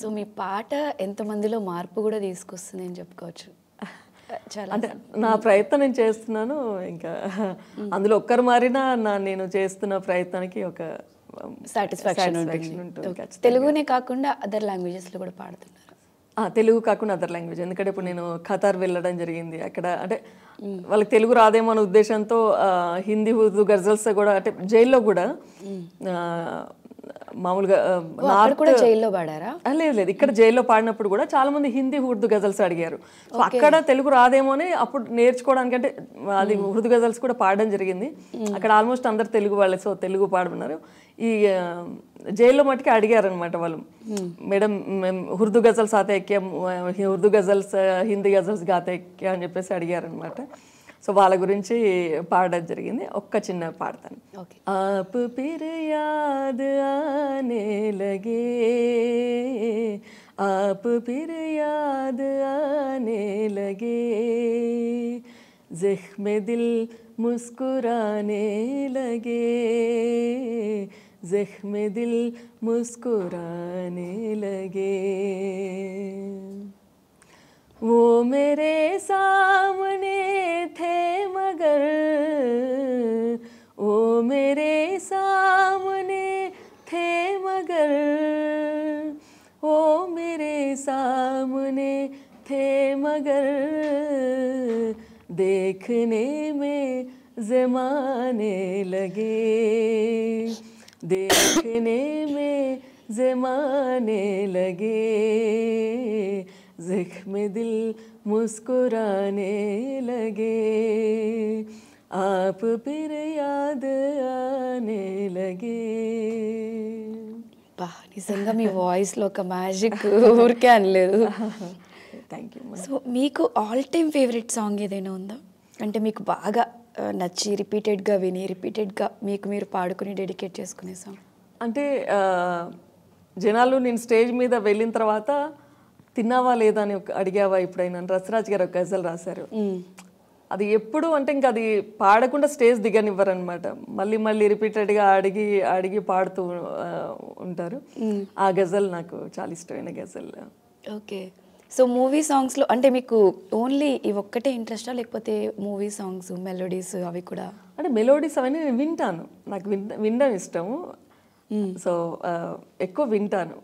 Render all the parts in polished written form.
So మీ పాట ఎంత మందిలో మార్పు కూడా తీసుకొస్తుంది అని చెప్పుకోవచ్చు. అంటే నా ప్రయత్నం నేను చేస్తున్నాను, ఇంకా అందులో ఒక్కరు మారినా నేను చేస్తున్న ప్రయత్నానికి ఒక సాటిస్ఫాక్షన్ ఉంటుంది. తెలుగునే కాకుండా అదర్ లాంగ్వేజెస్లో కూడా పాడుతున్నారు? తెలుగు కాకుండా అదర్ లాంగ్వేజ్, ఎందుకంటే ఇప్పుడు నేను ఖతార్ వెళ్ళడం జరిగింది. అక్కడ అంటే వాళ్ళకి తెలుగు రాదేమో అనే ఉద్దేశంతో హిందీ, ఉర్దూ, గజల్స్ కూడా, అంటే జైల్లో కూడా మామూలుగా లేదు లేదు ఇక్కడ జైల్లో పాడినప్పుడు కూడా చాలా మంది హిందీ, ఉర్దూ, గజల్స్ అడిగారు. సో అక్కడ తెలుగు రాదేమోని అప్పుడు నేర్చుకోవడానికి, అంటే అది ఉర్దూ గజల్స్ కూడా పాడడం జరిగింది. అక్కడ ఆల్మోస్ట్ అందరు తెలుగు వాళ్ళే, సో తెలుగు పాడమన్నారు. ఈ జైల్లో మట్టుకి అడిగారనమాట వాళ్ళు, మేడం మేము ఉర్దూ గజల్స్ ఆతేక్యం, ఉర్దూ గజల్స్, హిందీ గజల్స్ గాతేక్య అని చెప్పేసి అడిగారనమాట. సో వాళ్ళ గురించి పాడడం జరిగింది. ఒక్క చిన్న పాడతాను. ఆప్ పిర్ యాద్ ఆనే లగే, ఆప్ పిర్ యాద్ ఆనే లగే, ज़ख्मे दिल मुस्कुराने लगे, ज़ख्मे दिल मुस्कुराने लगे, वो मेरे सामने थे मगर, वो मेरे सामने थे मगर, वो मेरे सामने थे मगर, देखने में ज़माने लगे, देखने में ज़माने लगे, ज़ख्म दिल मुस्कुराने लगे, आप फिर याद आने लगे. నిజంగా మీ వాయిస్లో ఒక మ్యాజిక్ ఊరికే అనలేదు. Thank you. సో మీకు ఆల్ టైమ్ ఫేవరెట్ సాంగ్ ఏదైనా ఉందా? అంటే మీకు బాగా నచ్చి రిపీటెడ్గా విని రిపీటెడ్గా మీకు మీరు పాడుకుని డెడికేట్ చేసుకునే సాంగ్? అంటే జనాలు నేను స్టేజ్ మీద వెళ్ళిన తర్వాత తిన్నావా లేదా అని అడిగావా ఇప్పుడైనా రసరాజ్ గారు ఒక గజల్ రాశారు. అది ఎప్పుడు అంటే ఇంకా అది పాడకుండా స్టేజ్ దిగనివ్వరనమాట. మళ్ళీ మళ్ళీ రిపీటెడ్గా అడిగి అడిగి పాడుతూ ఉంటారు. ఆ గజల్ నాకు చాలా ఇష్టమైన గజల్. ఓకే. సో మూవీ సాంగ్స్లో అంటే మీకు ఓన్లీ ఇవి ఒక్కటే ఇంట్రెస్టా, లేకపోతే మూవీ సాంగ్స్ మెలోడీస్ అవి కూడా? అంటే మెలోడీస్ అవన్నీ నేను వింటాను, నాకు వినడం ఇష్టము. సో ఎక్కువ వింటాను.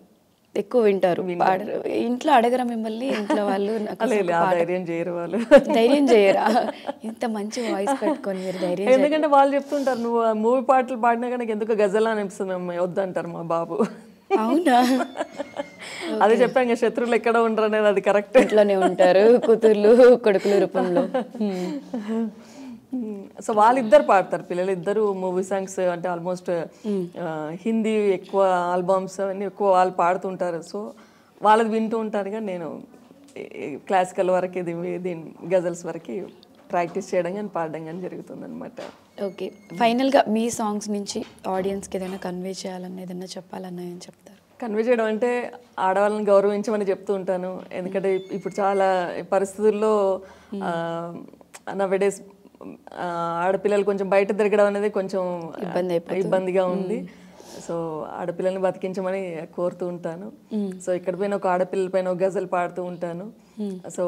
ఎక్కువ వింటారు. ఇంట్లో అడగరా మిమ్మల్ని? ఇంట్లో వాళ్ళు ధైర్యం చేయరా ఇంత మంచి వాయిస్ పెట్టుకొని? ఎందుకంటే వాళ్ళు చెప్తుంటారు నువ్వు మూవీ పాటలు పాడినా కానీ ఎందుకు గజల్ అనిపిస్తుంది వద్దంటారు మా బాబు. అవునా? అదే చెప్పాను, శత్రువులు ఎక్కడ ఉండరు అనేది. అది కరెక్ట్. ఇంట్లోనే ఉంటారు కూతుర్లు కొడుకుల రూపంలో. సో వాళ్ళిద్దరు పాడతారు పిల్లలు ఇద్దరు మూవీ సాంగ్స్. అంటే ఆల్మోస్ట్ హిందీ ఎక్కువ ఆల్బమ్స్ అన్నీ ఎక్కువ వాళ్ళు పాడుతుంటారు. సో వాళ్ళది వింటూ ఉంటారు. కానీ నేను క్లాసికల్ వరకు దీని గజల్స్ వరకు ప్రాక్టీస్ చేయడం కానీ పాడడం కానీ జరుగుతుంది అనమాట. ఓకే. ఫైనల్గా మీ సాంగ్స్ నుంచి ఆడియన్స్కి ఏదైనా కన్వే చేయాలన్నా ఏదైనా చెప్పాలన్నా ఏం చెప్తారు? కన్వే చేయడం అంటే ఆడవాళ్ళని గౌరవించమని చెప్తూ ఉంటాను. ఎందుకంటే ఇప్పుడు చాలా పరిస్థితుల్లో నౌడేస్ ఆడపిల్లలు కొంచెం బయట తిరగడం అనేది కొంచెం ఇబ్బందిగా ఉంది. సో ఆడపిల్లల్ని బతికించమని కోరుతూ ఉంటాను. సో ఇక్కడ పైన ఒక ఆడపిల్లల పైన ఒక గజల్ పాడుతూ ఉంటాను. సో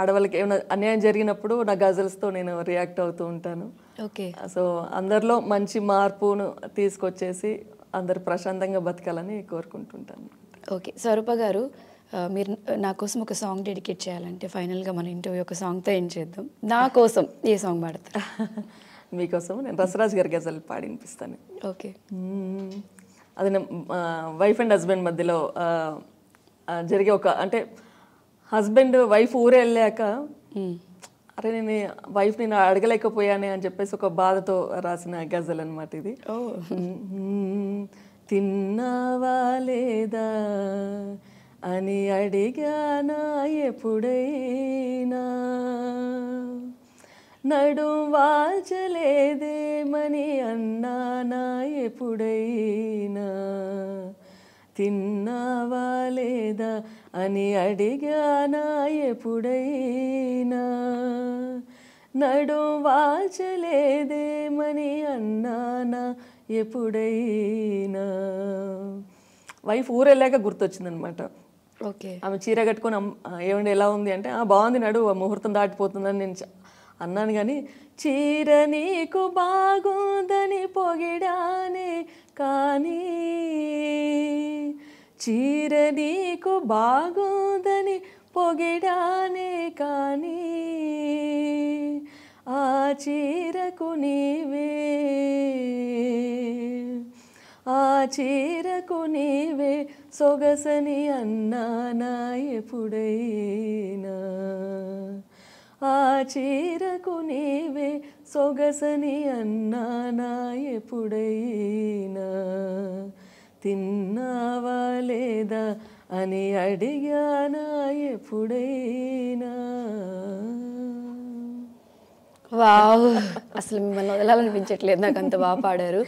ఆడవాళ్ళకి ఏమైనా అన్యాయం జరిగినప్పుడు నా గజల్స్తో నేను రియాక్ట్ అవుతూ ఉంటాను. ఓకే. సో అందరిలో మంచి మార్పును తీసుకొచ్చేసి అందరు ప్రశాంతంగా బతకాలని కోరుకుంటుంటాను. ఓకే. స్వరూప గారు, మీరు నా కోసం ఒక సాంగ్ డెడికేట్ చేయాలంటే ఫైనల్గా మన ఇంటర్వ్యూ ఒక సాంగ్తో ఏం చేద్దాం? నా కోసం ఏ సాంగ్ పాడతారు? మీకోసం నేను రసరాజ్ గారి గజల్ పాడి వినిపిస్తాను. ఓకే. అది వైఫ్ అండ్ హస్బెండ్ మధ్యలో జరిగే ఒక, అంటే హస్బెండ్ వైఫ్ ఊరే వెళ్ళాక అరే నేను వైఫ్ నేను అడగలేకపోయానే అని చెప్పేసి ఒక బాధతో రాసిన గజల్ అనమాట ఇది. తిన్నావా లేదా అని అడిగానా ఎప్పుడైనా, నడుం వాల్చలేదేమని అన్నానా ఎప్పుడైనా, తిన్నావా లేదా అని అడిగానా ఎప్పుడైనా, నడుం వాల్చలేదేమని అన్నానా ఎప్పుడైనా. వైఫ్ ఊరెళ్ళాక గుర్తొచ్చిందనమాట. ఆమె చీర కట్టుకొని ఏమండి ఎలా ఉంది అంటే బాగుంది నడు ముహూర్తం దాటిపోతుందని నేను అన్నాను కానీ చీర నీకు బాగుందని పొగిడానే కానీ చీర నీకు బాగుందని పొగిడానే కానీ ఆ చీరకు నీవే ఆ చీరకు నీవే సొగసని అన్నానా ఎప్పుడైనా ఆ చీరకు నీవే సొగసని అన్నానా ఎప్పుడైనా తిన్నావా లేదా అని అడిగానా ఎప్పుడైనా వావ్ అసలు మిమ్మల్ని వదలాలనిపించట్లేదు నాకు అంత బాగా పాడారు